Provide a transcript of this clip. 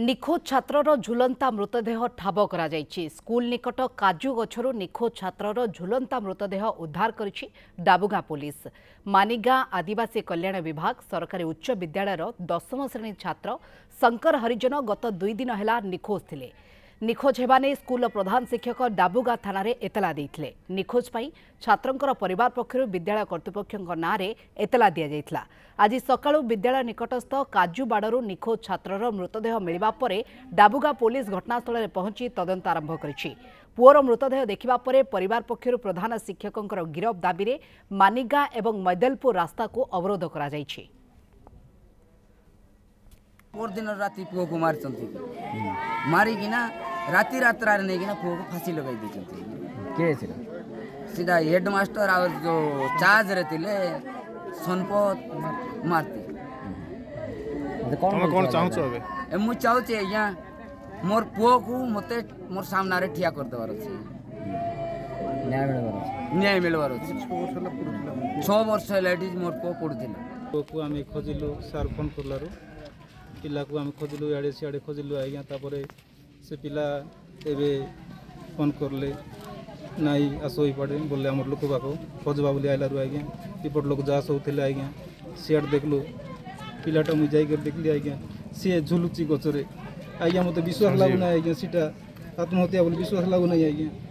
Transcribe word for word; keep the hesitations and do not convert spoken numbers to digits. निखोज छात्रर झुलंता मृतदेह ठाब करा जायछि। स्कूल निकट काजू गछरू निखोज छात्रर झुलंता मृतदेह उद्धार करिछि डाबुगा पुलिस। मानिगां आदिवासी कल्याण विभाग सरकारी उच्च विद्यालयर दशम श्रेणी छात्र शंकर हरिजन गत दुई दिन हेला निखोज थिले। निखोज हेबा नै स्कूल प्रधान शिक्षक डाबुगा थाना रे एतला दैथिले। निखोज पई छात्रंकर परिवार पक्षरु विद्यालय कर्तृपक्षक नारे एतला दिया जायथिला। आज सकाळु विद्यालय निकटस्थ काजुबाडरु निखोज छात्रर मृतदेह मिलिबा परे डाबुगा पुलिस घटनास्थल रे पहुंची तदंत आरंभ करिछि। पुओर मृतदेह देखिबा परे परिवार पक्षरु प्रधान शिक्षकंकर गिरफ दाबी रे मानिगां एवं मैदलपुर रास्ता को अवरोध करा जायछि। और दिन राति पुओ को मारचंती मारिकिना राति रात्र नहीं पुओ को फांसी लगे देखें सीधा हेडमास्टर और जो चार्ज रे थिले सोनपत मारती मुझे चाहे अज्ञा मोर पुओ को मत मोर सामना रे ठिया करदेवार न्याय मिलवार छः वर्ष है मोर पुओ पड़ू को आम खोजिलु सार फोन कर पिला को आम खोजिलु इे सियाड़े खोजिलु आज्ञा तापर से पिला एवे फोन करले नाई आसो इपटे बोले आम लोक पाक खोजवा बोली आइलारू आज्ञा इपट लोक जा सब थे आज्ञा सियाड़ देखलु पिलाटा मुझे जाकर देखली आज्ञा सी झुलुची गचरे आज्ञा मत विश्वास लगुना आज्ञा सीटा आत्महत्या बोले विश्वास लगुना आज्ञा।